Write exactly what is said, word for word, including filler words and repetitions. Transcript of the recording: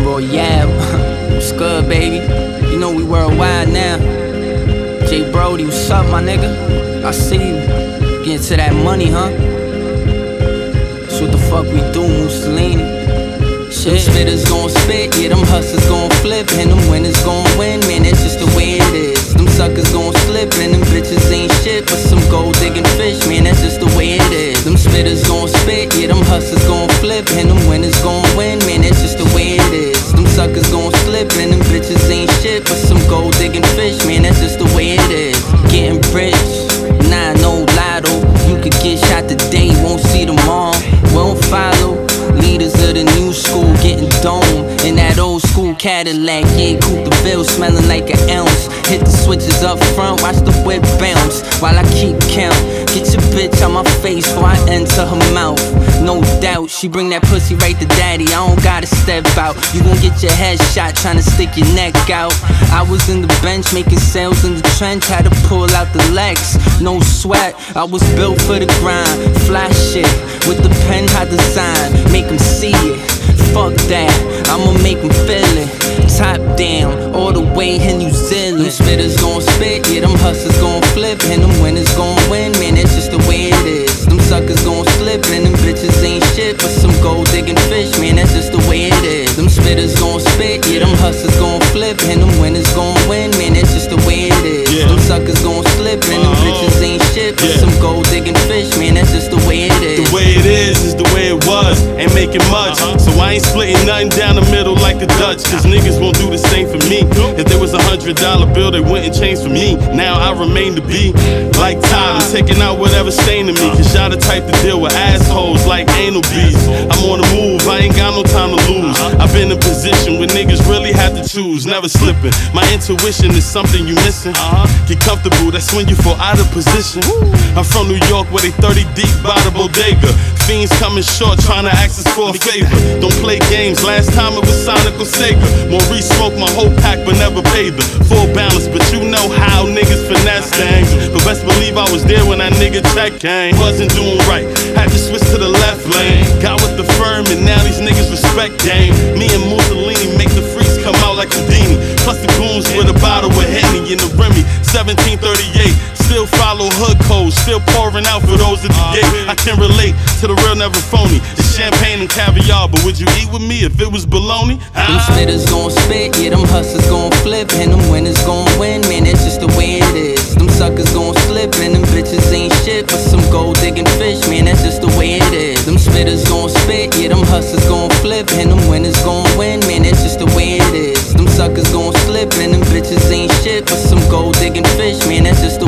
John Brodie, yeah. What's good, baby? You know we worldwide now. J Brodie, what's up, my nigga? I see you. Get to that money, huh? That's what the fuck we do, Mussolini. Them spitters gon' spit, yeah, them hustlers gon' flip, and them winners gon' win, man, that's just the way it is. Them suckers gon' slip, and them bitches ain't shit but some gold-digging fish, man, that's just the way it is. Them spitters gon' spit, yeah, them hustlers gon' flip, and them winners gon' win, man, that's just the way it is. Them suckers gon' slip, and them bitches ain't shit but some gold-digging fish, man, that's just the way it is. Getting rich, nah, no lotto, you could get shot today, won't see tomorrow, won't follow. Leaders of the new school getting domed in that old school Cadillac, yeah, Coupe de Ville smelling like an ounce. Hit the switches up front, watch the whip bounce while I keep count. Get your bitch on my face before I enter her mouth. No doubt, she bring that pussy right to daddy, I don't gotta step out. You gon' get your head shot trying to stick your neck out. I was in the bench making sales in the trench, had to pull out the Lex. No sweat, I was built for the grind. Fly shit with the pen I designed, make 'em see it. Fuck that, I'ma make 'em feel it. Top down, all the way in New Zealand. Them spitters gon' spit, yeah, them hustlers gon' flip, and them winners gon' win, man, that's just the way it is. Them suckers gon' slip, and them bitches ain't shit but some gold-digging fish, man, that's just the way it is. Them spitters gon' spit, yeah, them hustlers gon' flip, and them winners gon' win, man, that's just the way it is. Yeah. Them suckers gon' slip, and them bitches ain't shit but yeah. some gold-digging fish, man, that's just the way it is. The way it is is the way it was, ain't making much, uh-huh. So I ain't splitting nothing down the middle like the Dutch, cause niggas won't do the same for me. If there was a hundred dollar bill, they wouldn't change for me. Now I remain to be like Tyler, taking out whatever's staying to me, cause y'all the type to deal with assholes like anal beasts. I'm on the move, I ain't got no time to lose. I've been in a position where niggas really have to choose, never slipping. My intuition is something you missing. Get comfortable, that's when you fall out of position. I'm from New York where they thirty deep by the bodega. Fiends coming short, trying to ask us for a favor. Don't play games, last time it was Sonic or Sega. Maurice smoked my whole pack but never paid the full balance, but you know how niggas finesse things. But best believe I was there when that nigga check came. Wasn't doing right, had to switch to the left lane. Got with the firm and now these niggas respect game. Me and Mussolini make the freaks come out like Houdini. Plus the goons with a bottle with Henny and the Remy. seventeen thirty-eight. Still follow hood codes, still pouring out for those at the uh, gate. I can relate to the real, never phony. It's champagne and caviar, but would you eat with me if it was bologna? Uh. Them spitters gon' spit, yeah, them hustlers gon' flip, and them winners gon' win, man, that's just the way it is. Them suckers gon' slip, and them bitches ain't shit but some gold-digging fish, man, that's just the way it is. Them spitters gon' spit, yeah, them hustlers gon' flip, and them winners gon' win, man, that's just the way it is. Them suckers gon' slip, and them bitches ain't shit but some gold-digging fish, man, that's just